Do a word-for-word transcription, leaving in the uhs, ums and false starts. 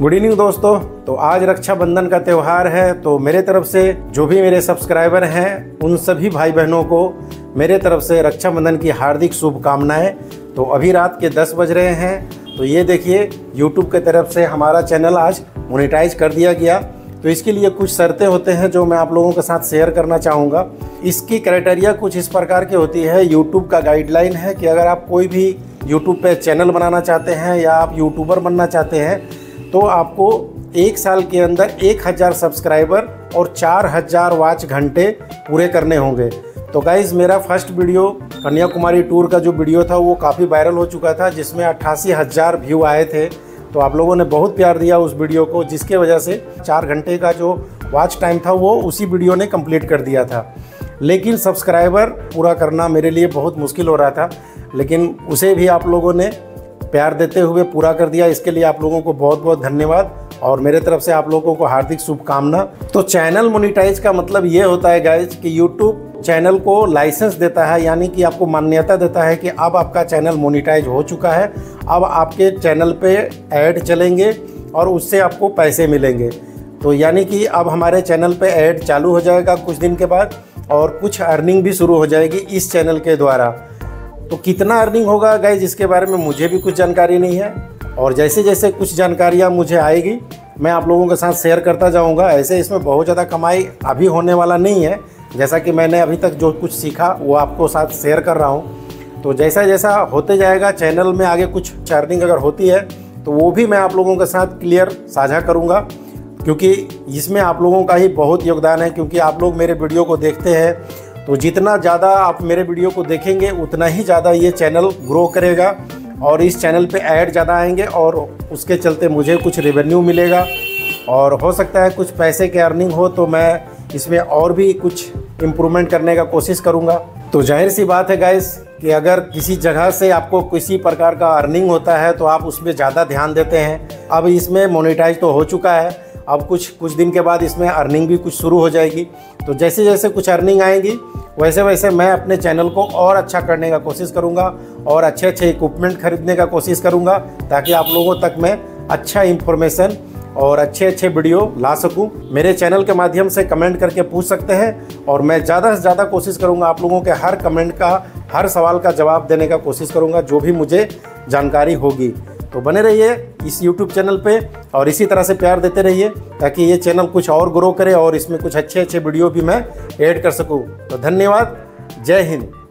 Good evening दोस्तों। तो आज रक्षाबंधन का त्यौहार है, तो मेरे तरफ से जो भी मेरे सब्सक्राइबर हैं उन सभी भाई बहनों को मेरे तरफ से रक्षाबंधन की हार्दिक शुभकामनाएं। तो अभी रात के दस बज रहे हैं, तो ये देखिए YouTube के तरफ से हमारा चैनल आज मोनेटाइज कर दिया गया। तो इसके लिए कुछ शर्तें होते हैं जो मैं आप लोगों के साथ शेयर करना चाहूँगा। इसकी क्राइटेरिया कुछ इस प्रकार की होती है। यूट्यूब का गाइडलाइन है कि अगर आप कोई भी यूट्यूब पर चैनल बनाना चाहते हैं या आप यूट्यूबर बनना चाहते हैं तो आपको एक साल के अंदर एक हज़ार सब्सक्राइबर और चार हज़ार वॉच घंटे पूरे करने होंगे। तो गाइज़, मेरा फर्स्ट वीडियो कन्याकुमारी टूर का जो वीडियो था वो काफ़ी वायरल हो चुका था, जिसमें अट्ठासी हज़ार व्यू आए थे। तो आप लोगों ने बहुत प्यार दिया उस वीडियो को, जिसके वजह से चार घंटे का जो वॉच टाइम था वो उसी वीडियो ने कंप्लीट कर दिया था। लेकिन सब्सक्राइबर पूरा करना मेरे लिए बहुत मुश्किल हो रहा था, लेकिन उसे भी आप लोगों ने प्यार देते हुए पूरा कर दिया। इसके लिए आप लोगों को बहुत बहुत धन्यवाद और मेरे तरफ से आप लोगों को हार्दिक शुभकामना। तो चैनल मोनिटाइज का मतलब ये होता है गाइज कि YouTube चैनल को लाइसेंस देता है, यानी कि आपको मान्यता देता है कि अब आपका चैनल मोनिटाइज हो चुका है, अब आपके चैनल पे ऐड चलेंगे और उससे आपको पैसे मिलेंगे। तो यानी कि अब हमारे चैनल पर ऐड चालू हो जाएगा कुछ दिन के बाद और कुछ अर्निंग भी शुरू हो जाएगी इस चैनल के द्वारा। तो कितना अर्निंग होगा गाइज, इसके बारे में मुझे भी कुछ जानकारी नहीं है, और जैसे जैसे कुछ जानकारियाँ मुझे आएगी मैं आप लोगों के साथ शेयर करता जाऊँगा। ऐसे इसमें बहुत ज़्यादा कमाई अभी होने वाला नहीं है, जैसा कि मैंने अभी तक जो कुछ सीखा वो आपको साथ शेयर कर रहा हूँ। तो जैसा जैसा होते जाएगा चैनल में आगे कुछ अर्निंग अगर होती है तो वो भी मैं आप लोगों के साथ क्लियर साझा करूँगा, क्योंकि इसमें आप लोगों का ही बहुत योगदान है। क्योंकि आप लोग मेरे वीडियो को देखते हैं, तो जितना ज़्यादा आप मेरे वीडियो को देखेंगे उतना ही ज़्यादा ये चैनल ग्रो करेगा और इस चैनल पे ऐड ज़्यादा आएंगे और उसके चलते मुझे कुछ रेवेन्यू मिलेगा और हो सकता है कुछ पैसे की अर्निंग हो। तो मैं इसमें और भी कुछ इम्प्रूवमेंट करने का कोशिश करूँगा। तो जाहिर सी बात है गाइस कि अगर किसी जगह से आपको किसी प्रकार का अर्निंग होता है तो आप उसमें ज़्यादा ध्यान देते हैं। अब इसमें मोनेटाइज तो हो चुका है, अब कुछ कुछ दिन के बाद इसमें अर्निंग भी कुछ शुरू हो जाएगी। तो जैसे जैसे कुछ अर्निंग आएंगी वैसे वैसे मैं अपने चैनल को और अच्छा करने का कोशिश करूंगा और अच्छे अच्छे इक्विपमेंट खरीदने का कोशिश करूंगा, ताकि आप लोगों तक मैं अच्छा इन्फॉर्मेशन और अच्छे अच्छे वीडियो ला सकूं। मेरे चैनल के माध्यम से कमेंट करके पूछ सकते हैं और मैं ज़्यादा से ज़्यादा कोशिश करूँगा आप लोगों के हर कमेंट का, हर सवाल का जवाब देने का कोशिश करूँगा, जो भी मुझे जानकारी होगी। तो बने रहिए इस YouTube चैनल पे और इसी तरह से प्यार देते रहिए, ताकि ये चैनल कुछ और ग्रो करे और इसमें कुछ अच्छे अच्छे वीडियो भी मैं ऐड कर सकूं। तो धन्यवाद, जय हिंद।